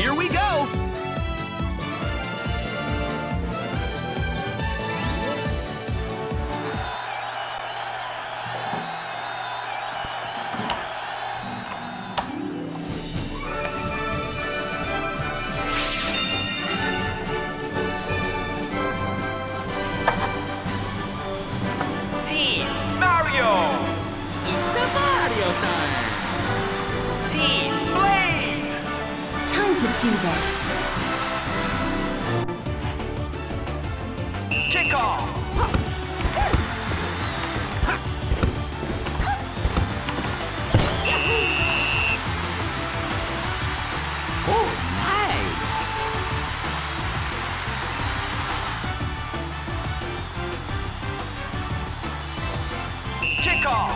Here we go. To do this. Kick off. Oh, nice. Kick off.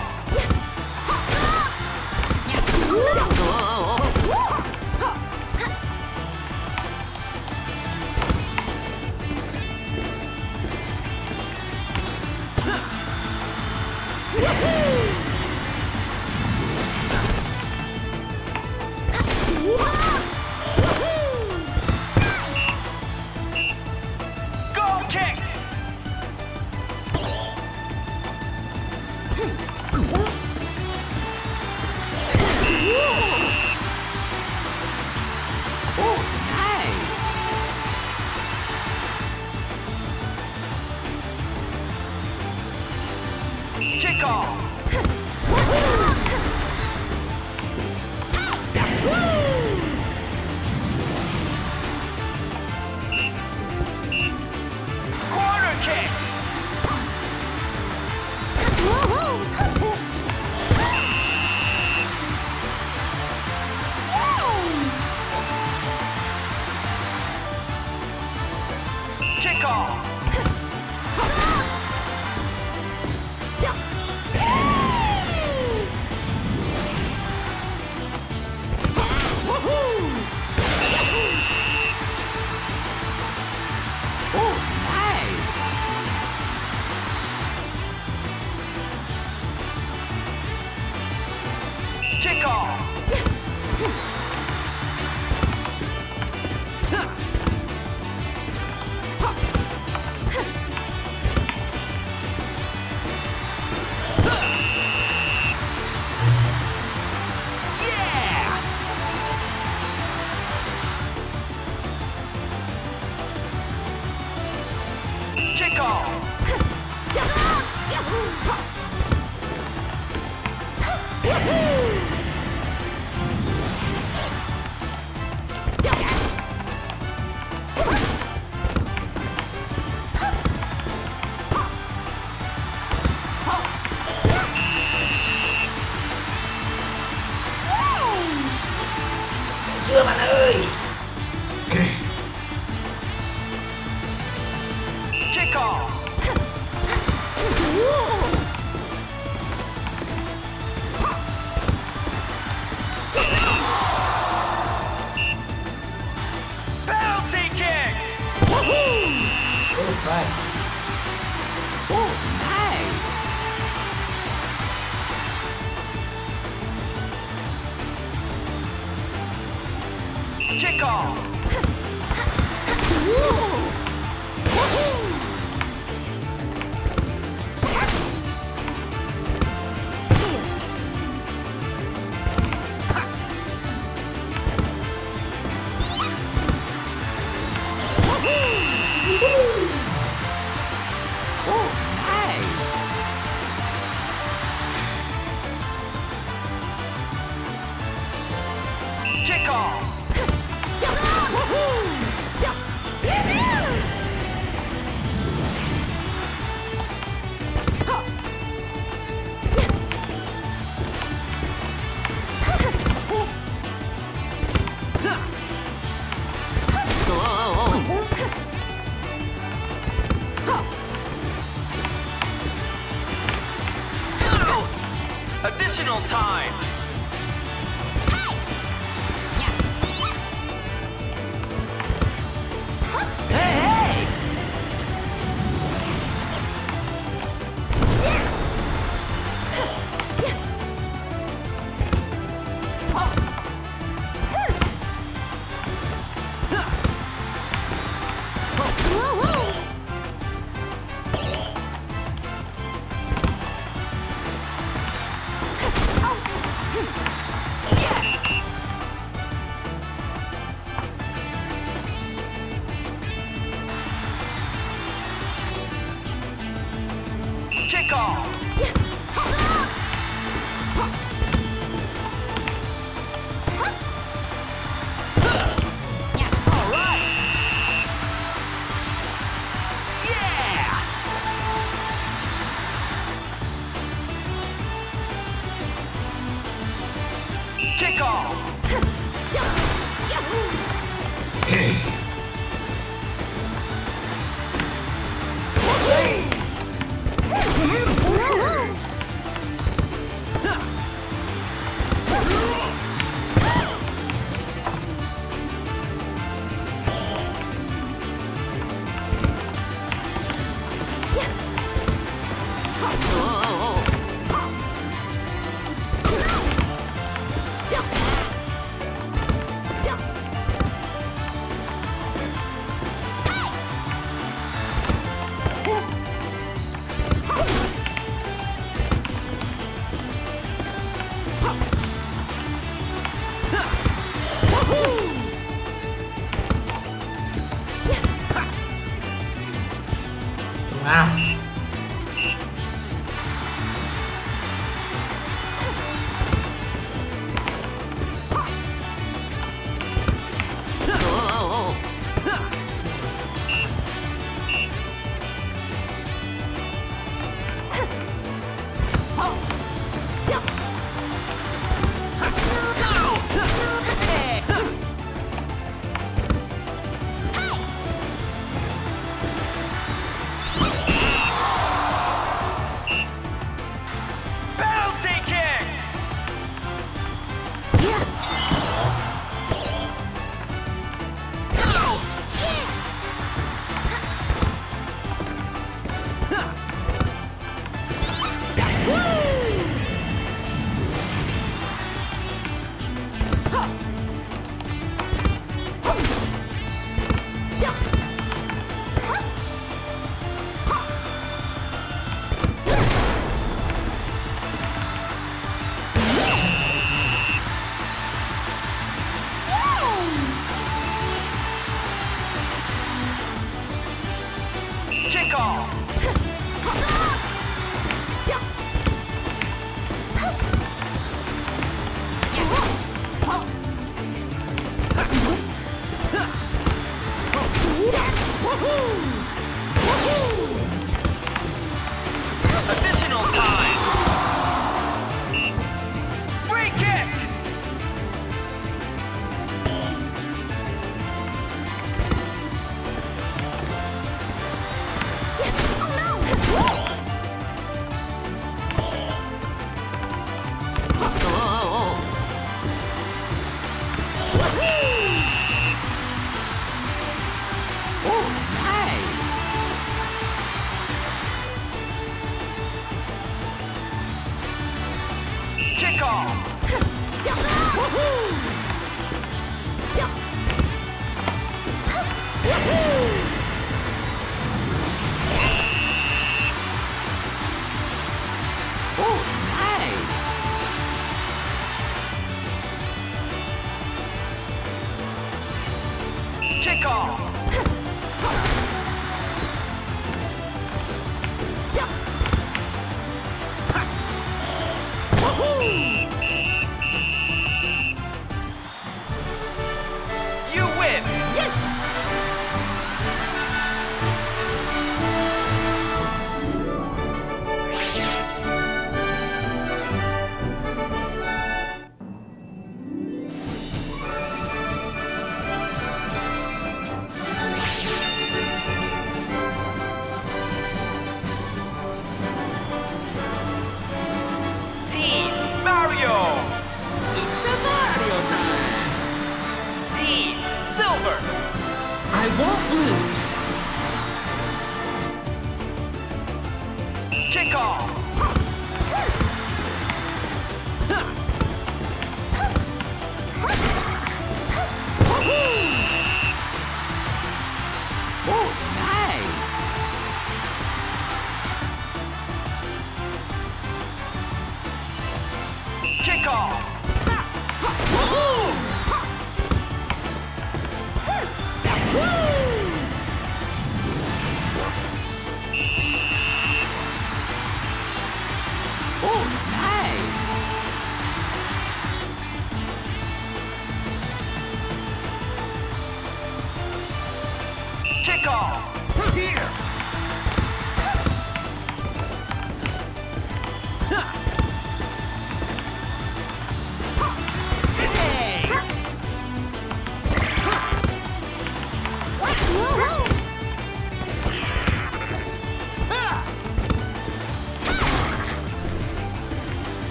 Kickoff here.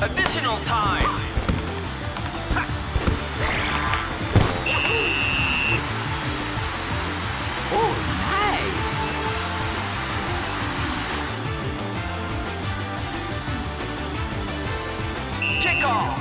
Additional time. Oh, nice. Kick off.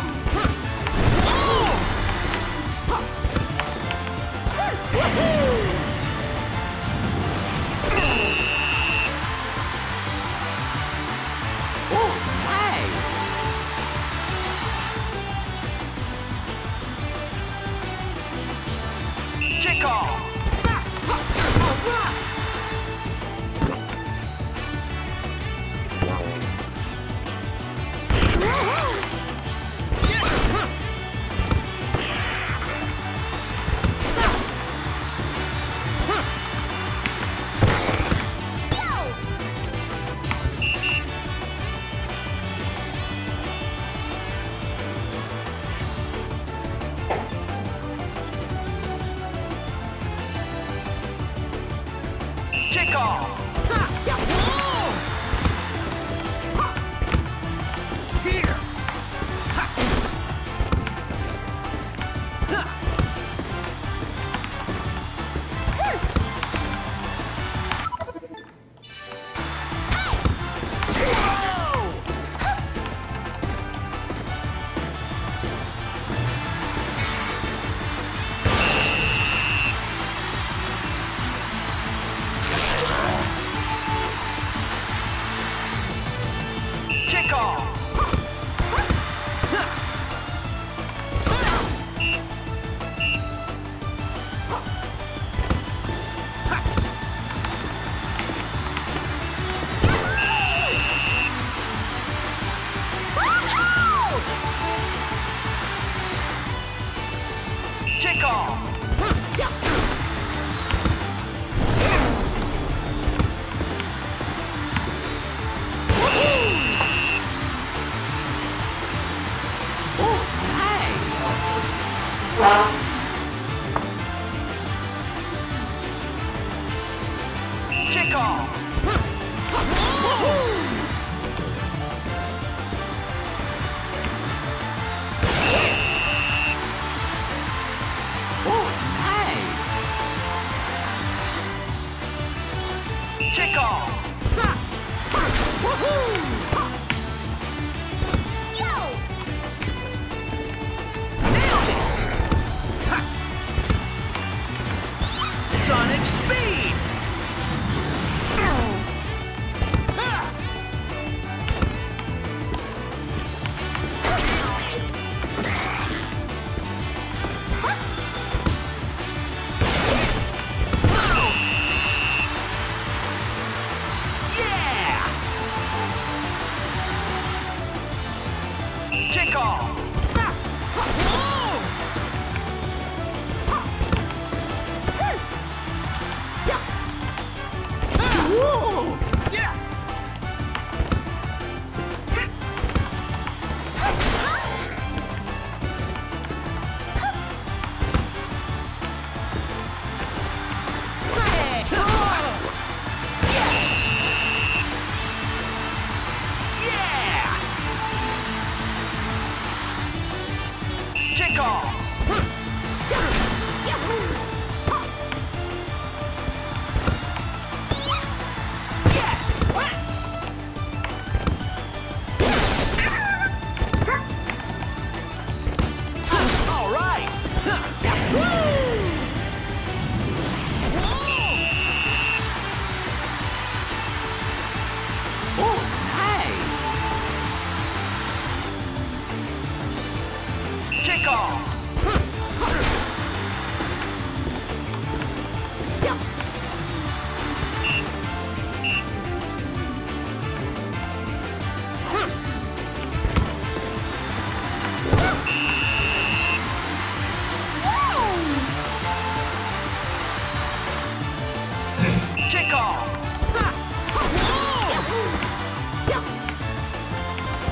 takeoff!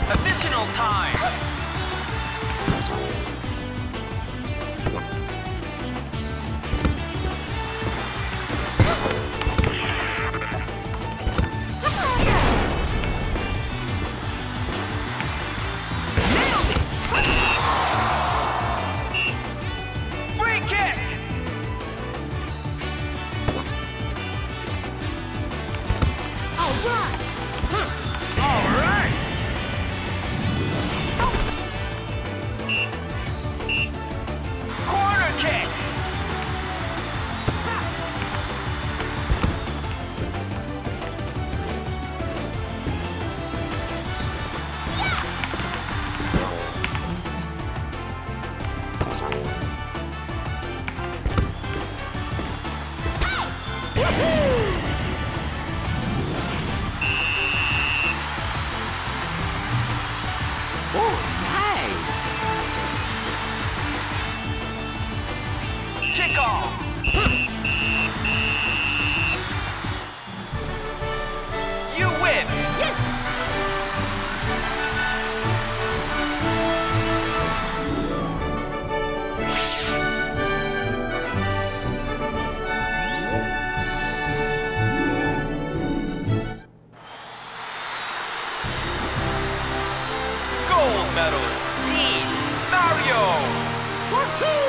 Additional time. Gold medal, Team Mario! Woohoo!